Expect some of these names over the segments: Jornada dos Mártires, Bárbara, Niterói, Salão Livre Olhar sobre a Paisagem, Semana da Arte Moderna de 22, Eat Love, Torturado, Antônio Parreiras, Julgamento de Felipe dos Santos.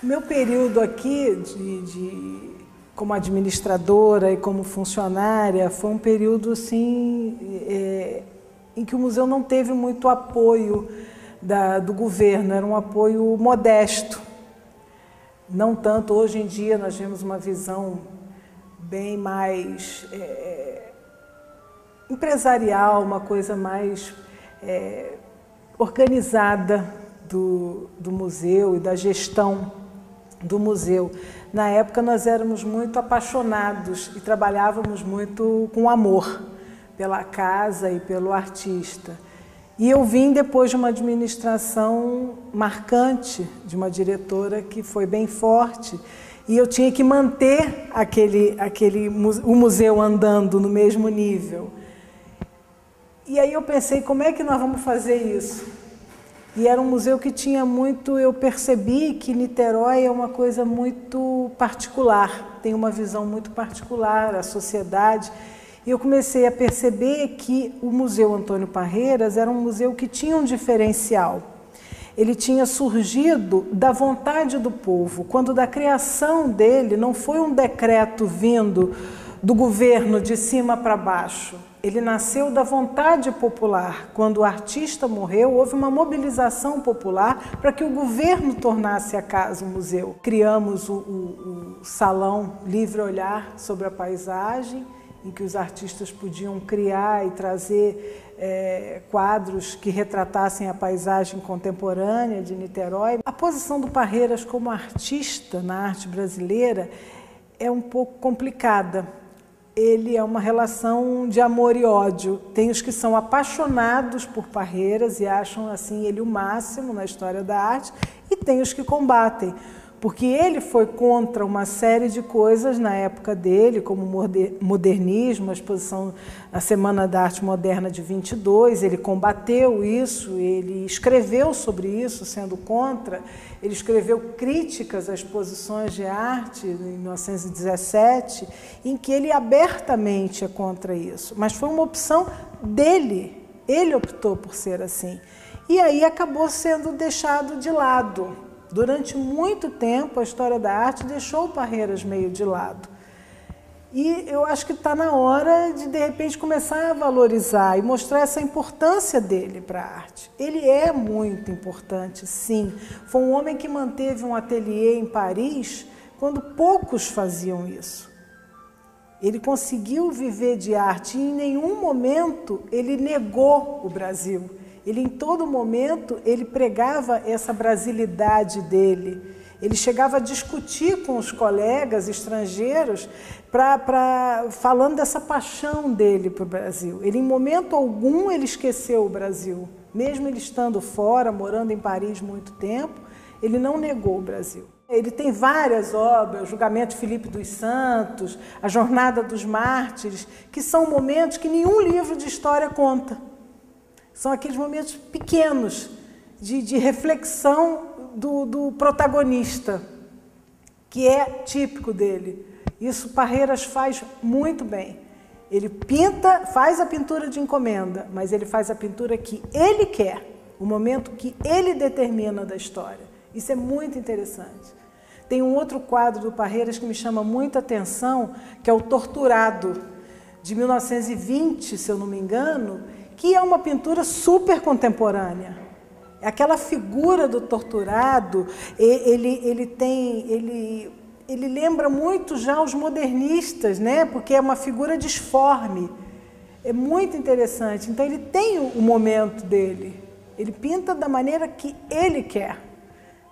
Meu período aqui como administradora e como funcionária foi um período assim, em que o museu não teve muito apoio do governo, era um apoio modesto. Não tanto, hoje em dia nós temos uma visão bem mais empresarial, uma coisa mais organizada do museu e da gestão do museu. Na época nós éramos muito apaixonados e trabalhávamos muito com amor pela casa e pelo artista. E eu vim depois de uma administração marcante, de uma diretora que foi bem forte, e eu tinha que manter o museu andando no mesmo nível. E aí eu pensei, como é que nós vamos fazer isso? E era um museu que tinha muito... Eu percebi que Niterói é uma coisa muito particular, tem uma visão muito particular, a sociedade... E eu comecei a perceber que o Museu Antônio Parreiras era um museu que tinha um diferencial. Ele tinha surgido da vontade do povo, quando da criação dele não foi um decreto vindo do governo de cima para baixo. Ele nasceu da vontade popular. Quando o artista morreu, houve uma mobilização popular para que o governo tornasse a casa um museu. Criamos o Salão Livre Olhar sobre a Paisagem, em que os artistas podiam criar e trazer quadros que retratassem a paisagem contemporânea de Niterói. A posição do Parreiras como artista na arte brasileira é um pouco complicada. Ele é uma relação de amor e ódio. Tem os que são apaixonados por Parreiras e acham assim ele o máximo na história da arte, e tem os que combatem. Porque ele foi contra uma série de coisas na época dele, como modernismo, a exposição da Semana da Arte Moderna de 22, ele combateu isso, ele escreveu sobre isso, sendo contra, ele escreveu críticas às exposições de arte em 1917, em que ele abertamente é contra isso, mas foi uma opção dele, ele optou por ser assim, e aí acabou sendo deixado de lado. Durante muito tempo, a história da arte deixou o Parreiras meio de lado. E eu acho que está na hora de repente, começar a valorizar e mostrar essa importância dele para a arte. Ele é muito importante, sim. Foi um homem que manteve um ateliê em Paris quando poucos faziam isso. Ele conseguiu viver de arte e em nenhum momento ele negou o Brasil. Ele, em todo momento, ele pregava essa brasilidade dele. Ele chegava a discutir com os colegas estrangeiros, falando dessa paixão dele para o Brasil. Ele, em momento algum, ele esqueceu o Brasil. Mesmo ele estando fora, morando em Paris muito tempo, ele não negou o Brasil. Ele tem várias obras, o Julgamento de Felipe dos Santos, a Jornada dos Mártires, que são momentos que nenhum livro de história conta. São aqueles momentos pequenos de reflexão do protagonista, que é típico dele. Isso Parreiras faz muito bem. Ele pinta, faz a pintura de encomenda, mas ele faz a pintura que ele quer, o momento que ele determina da história. Isso é muito interessante. Tem um outro quadro do Parreiras que me chama muita atenção, que é o Torturado, de 1920, se eu não me engano, que é uma pintura super contemporânea. Aquela figura do torturado, ele lembra muito já os modernistas, né? Porque é uma figura disforme. É muito interessante. Então ele tem o momento dele. Ele pinta da maneira que ele quer.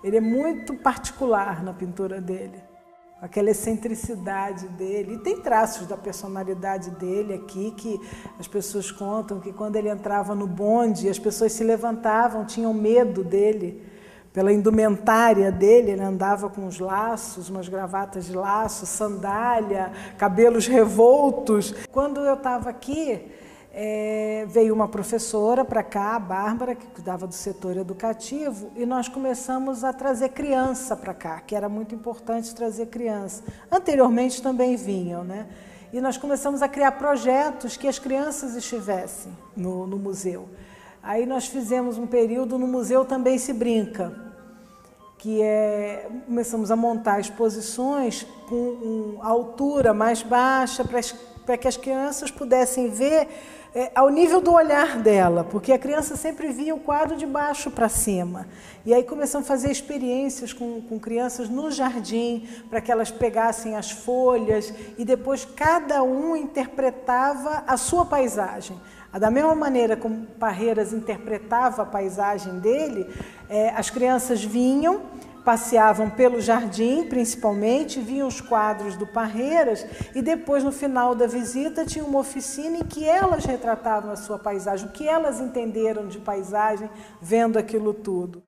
Ele é muito particular na pintura dele. Aquela excentricidade dele, e tem traços da personalidade dele aqui, que as pessoas contam que quando ele entrava no bonde, as pessoas se levantavam, tinham medo dele, pela indumentária dele, ele andava com uns laços, umas gravatas de laço, sandália, cabelos revoltos. Quando eu estava aqui, veio uma professora para cá, a Bárbara, que cuidava do setor educativo, e nós começamos a trazer criança para cá, que era muito importante trazer criança. Anteriormente também vinham, né? E nós começamos a criar projetos que as crianças estivessem no museu. Aí nós fizemos um período no Museu Também Se Brinca, que é, começamos a montar exposições com altura mais baixa para que as crianças pudessem ver ao nível do olhar dela, porque a criança sempre via o quadro de baixo para cima. E aí começamos a fazer experiências com crianças no jardim, para que elas pegassem as folhas e depois cada um interpretava a sua paisagem. Da mesma maneira como Parreiras interpretava a paisagem dele, as crianças vinham, passeavam pelo jardim, principalmente, viam os quadros do Parreiras e depois, no final da visita, tinha uma oficina em que elas retratavam a sua paisagem, o que elas entenderam de paisagem vendo aquilo tudo.